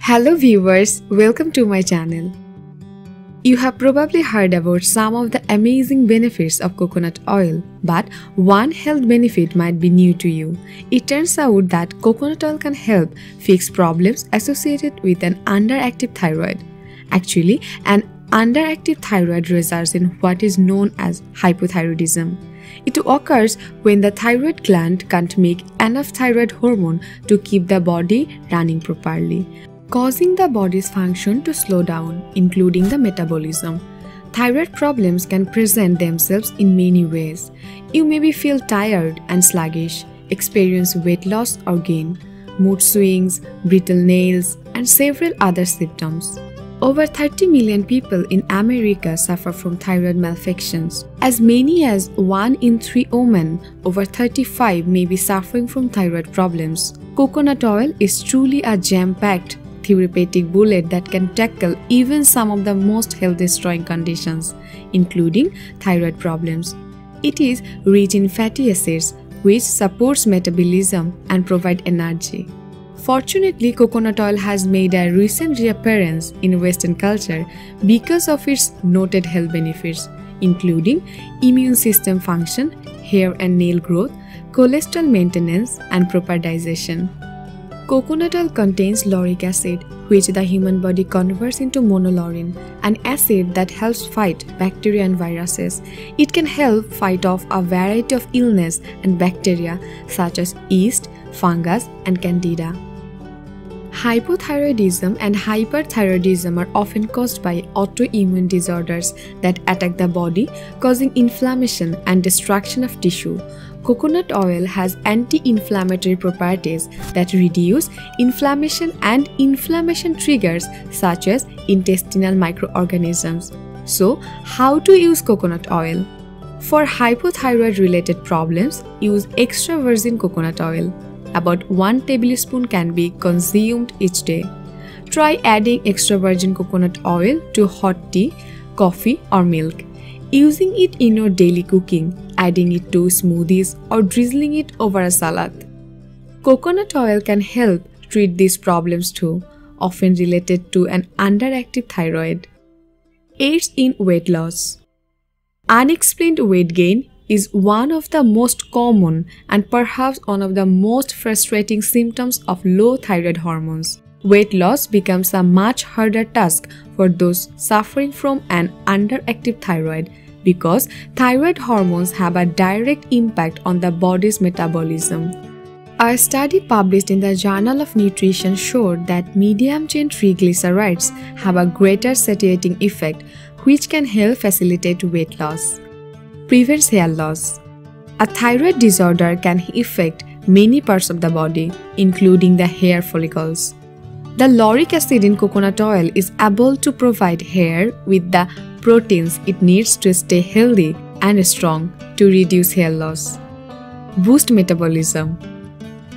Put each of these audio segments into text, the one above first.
Hello viewers, welcome to my channel. You have probably heard about some of the amazing benefits of coconut oil, but one health benefit might be new to you. It turns out that coconut oil can help fix problems associated with an underactive thyroid. Actually, an underactive thyroid results in what is known as hypothyroidism. It occurs when the thyroid gland can't make enough thyroid hormone to keep the body running properly, causing the body's function to slow down, including the metabolism. Thyroid problems can present themselves in many ways. You may feel tired and sluggish, experience weight loss or gain, mood swings, brittle nails, and several other symptoms. Over 30 million people in America suffer from thyroid malfunctions. As many as 1 in 3 women over 35 may be suffering from thyroid problems. Coconut oil is truly a jam-packed therapeutic bullet that can tackle even some of the most health-destroying conditions, including thyroid problems. It is rich in fatty acids, which supports metabolism and provides energy. Fortunately, coconut oil has made a recent reappearance in Western culture because of its noted health benefits, including immune system function, hair and nail growth, cholesterol maintenance, and proper digestion. Coconut oil contains lauric acid, which the human body converts into monolaurin, an acid that helps fight bacteria and viruses. It can help fight off a variety of illness and bacteria such as yeast, fungus, and candida. Hypothyroidism and hyperthyroidism are often caused by autoimmune disorders that attack the body, causing inflammation and destruction of tissue. Coconut oil has anti-inflammatory properties that reduce inflammation and inflammation triggers such as intestinal microorganisms. So, how to use coconut oil? For hypothyroid-related problems, use extra virgin coconut oil. About 1 tablespoon can be consumed each day. Try adding extra virgin coconut oil to hot tea, coffee, or milk. Using it in your daily cooking, adding it to smoothies, or drizzling it over a salad. Coconut oil can help treat these problems too, often related to an underactive thyroid. Aids in weight loss. Unexplained weight gain is one of the most common and perhaps one of the most frustrating symptoms of low thyroid hormones. Weight loss becomes a much harder task for those suffering from an underactive thyroid because thyroid hormones have a direct impact on the body's metabolism. A study published in the Journal of Nutrition showed that medium-chain triglycerides have a greater satiating effect, which can help facilitate weight loss. Prevents hair loss. A thyroid disorder can affect many parts of the body, including the hair follicles. The lauric acid in coconut oil is able to provide hair with the proteins it needs to stay healthy and strong to reduce hair loss. Boost metabolism.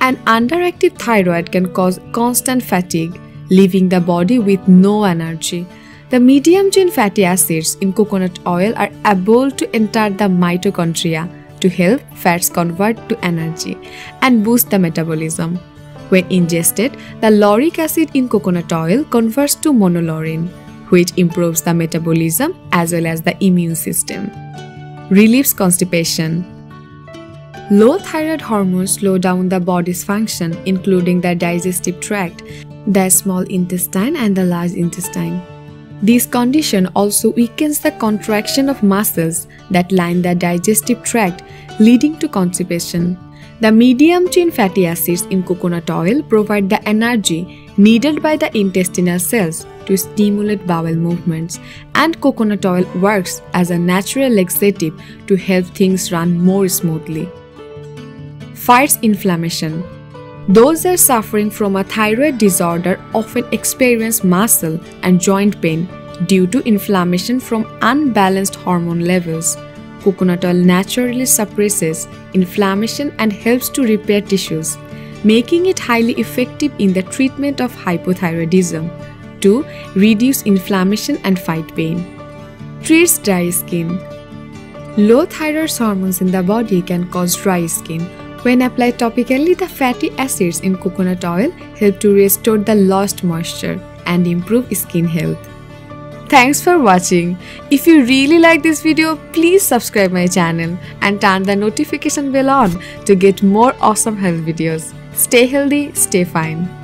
An underactive thyroid can cause constant fatigue, leaving the body with no energy. The medium-chain fatty acids in coconut oil are able to enter the mitochondria to help fats convert to energy and boost the metabolism. When ingested, the lauric acid in coconut oil converts to monolaurin, which improves the metabolism as well as the immune system. Relieves constipation. Low thyroid hormones slow down the body's function, including the digestive tract, the small intestine, and the large intestine. This condition also weakens the contraction of muscles that line the digestive tract, leading to constipation. The medium-chain fatty acids in coconut oil provide the energy needed by the intestinal cells to stimulate bowel movements, and coconut oil works as a natural laxative to help things run more smoothly. Fights inflammation. Those that are suffering from a thyroid disorder often experience muscle and joint pain due to inflammation from unbalanced hormone levels. Coconut oil naturally suppresses inflammation and helps to repair tissues, making it highly effective in the treatment of hypothyroidism to reduce inflammation and fight pain. Treats dry skin. Low thyroid hormones in the body can cause dry skin. When applied topically, the fatty acids in coconut oil help to restore the lost moisture and improve skin health. Thanks for watching. If you really like this video, please subscribe my channel and turn the notification bell on to get more awesome health videos. Stay healthy, stay fine.